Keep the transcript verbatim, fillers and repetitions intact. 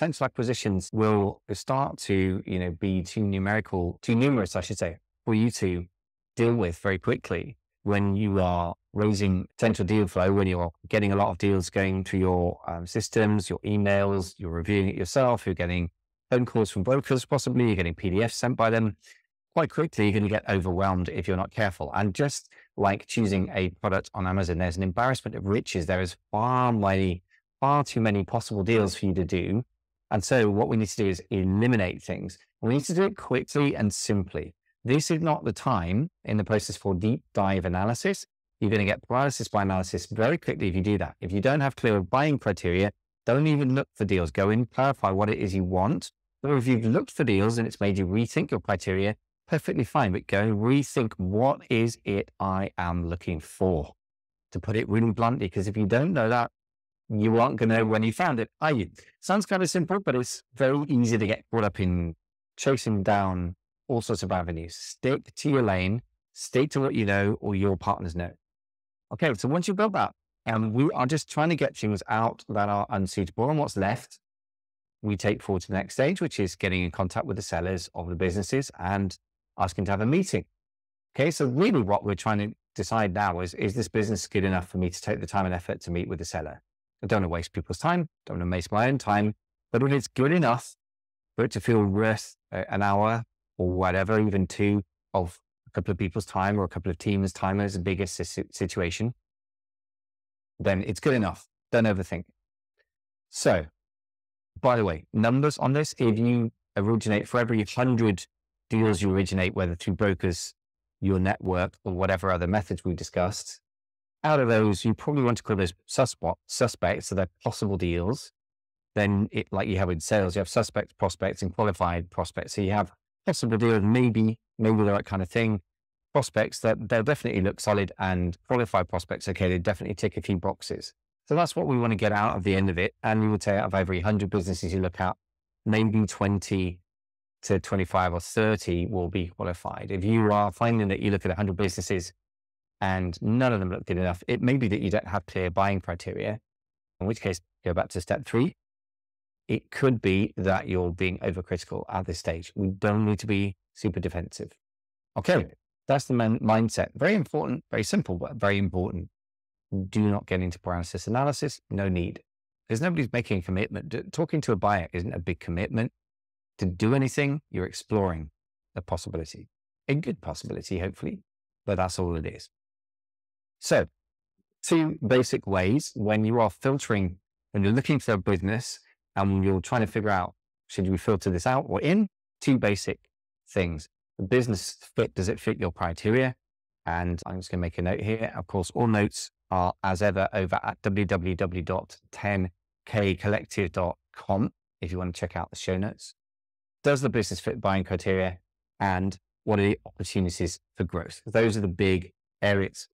potential acquisitions will start to, you know, be too numerical, too numerous, I should say, for you to deal with very quickly when you are raising potential deal flow, when you're getting a lot of deals going to your um, systems, your emails, you're reviewing it yourself, you're getting phone calls from brokers, possibly you're getting P D Fs sent by them. Quite quickly, you're going to get overwhelmed if you're not careful. And just like choosing a product on Amazon, there's an embarrassment of riches. There is far many, far too many possible deals for you to do. And so what we need to do is eliminate things. We need to do it quickly and simply. This is not the time in the process for deep dive analysis. You're going to get paralysis by analysis very quickly if you do that. If you don't have clear buying criteria, don't even look for deals. Go in, clarify what it is you want. Or if you've looked for deals and it's made you rethink your criteria, perfectly fine, but go and rethink, what is it I am looking for? To put it really bluntly, because if you don't know that, you aren't going to know when you found it, are you? Sounds kind of simple, but it's very easy to get caught up in chasing down all sorts of avenues. Stick to your lane, stick to what you know or your partners know. Okay, so once you've built that, and um, we are just trying to get things out that are unsuitable, and what's left, we take forward to the next stage, which is getting in contact with the sellers of the businesses and asking to have a meeting. Okay, so really what we're trying to decide now is, is this business good enough for me to take the time and effort to meet with the seller? I don't want to waste people's time, don't want to waste my own time, but if it's good enough for it to feel worth an hour or whatever, even two of a couple of people's time or a couple of teams' time as a bigger situation, then it's good enough. Don't overthink. So, by the way, numbers on this, if you originate for every hundred deals you originate, whether through brokers, your network, or whatever other methods we discussed, out of those, you probably want to call those suspects, so they're possible deals. Then, it, like you have in sales, you have suspects, prospects, and qualified prospects. So you have possible deals, maybe, maybe the right kind of thing. Prospects, that they'll definitely look solid, and qualified prospects, okay, they definitely tick a few boxes. So that's what we want to get out of the end of it. And you would say out of every hundred businesses you look at, maybe twenty to twenty-five or thirty will be qualified. If you are finding that you look at a hundred businesses and none of them look good enough, it may be that you don't have clear buying criteria, in which case, go back to step three. It could be that you're being overcritical at this stage. We don't need to be super defensive. Okay, that's the mindset. Very important, very simple, but very important. Do not get into paralysis analysis. No need. Because nobody's making a commitment. Talking to a buyer isn't a big commitment. To do anything, you're exploring a possibility, a good possibility, hopefully, but that's all it is. So two basic ways when you are filtering, when you're looking for a business and you're trying to figure out, should we filter this out or in? Two basic things. The business fit, does it fit your criteria? And I'm just going to make a note here. Of course, all notes are as ever over at w w w dot ten k collective dot com if you want to check out the show notes. Does the business fit buying criteria, and what are the opportunities for growth? Those are the big areas.